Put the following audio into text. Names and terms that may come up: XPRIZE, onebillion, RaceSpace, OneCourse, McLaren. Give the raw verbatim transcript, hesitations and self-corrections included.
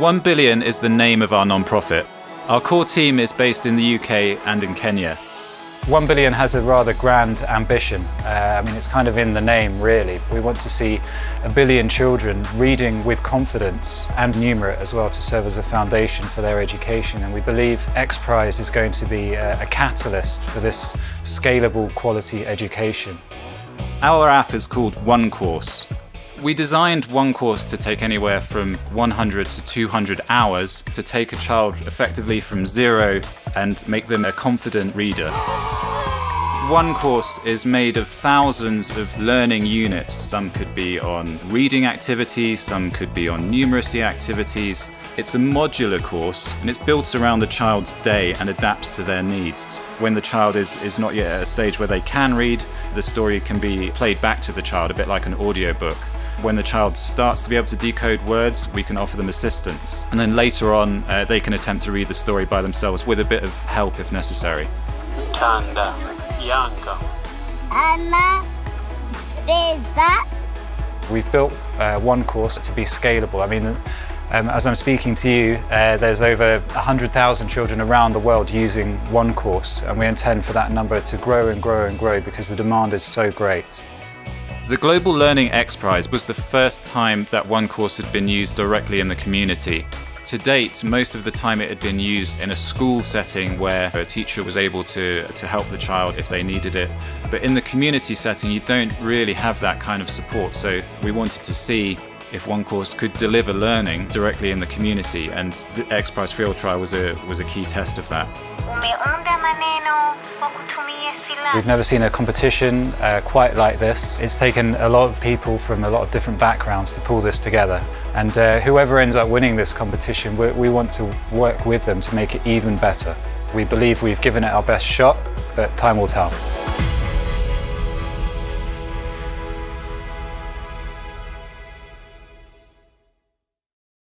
one billion is the name of our nonprofit. Our core team is based in the U K and in Kenya. one billion has a rather grand ambition. Uh, I mean, it's kind of in the name, really. We want to see a billion children reading with confidence, and numerate as well, to serve as a foundation for their education. And we believe XPRIZE is going to be a, a catalyst for this scalable quality education. Our app is called OneCourse. We designed OneCourse to take anywhere from one hundred to two hundred hours to take a child effectively from zero and make them a confident reader. OneCourse is made of thousands of learning units. Some could be on reading activities, some could be on numeracy activities. It's a modular course, and it's built around the child's day and adapts to their needs. When the child is, is not yet at a stage where they can read, the story can be played back to the child, a bit like an audiobook. When the child starts to be able to decode words, we can offer them assistance. And then later on, uh, they can attempt to read the story by themselves with a bit of help if necessary. Tanda. We've built uh, OneCourse to be scalable. I mean, um, as I'm speaking to you, uh, there's over one hundred thousand children around the world using OneCourse, and we intend for that number to grow and grow and grow because the demand is so great. The Global Learning XPRIZE was the first time that OneCourse had been used directly in the community. To date, most of the time it had been used in a school setting where a teacher was able to, to help the child if they needed it. But in the community setting, you don't really have that kind of support. So we wanted to see if OneCourse could deliver learning directly in the community, and the XPRIZE field trial was a, was a key test of that. We've never seen a competition uh, quite like this. It's taken a lot of people from a lot of different backgrounds to pull this together. And uh, whoever ends up winning this competition, we, we want to work with them to make it even better. We believe we've given it our best shot, but time will tell.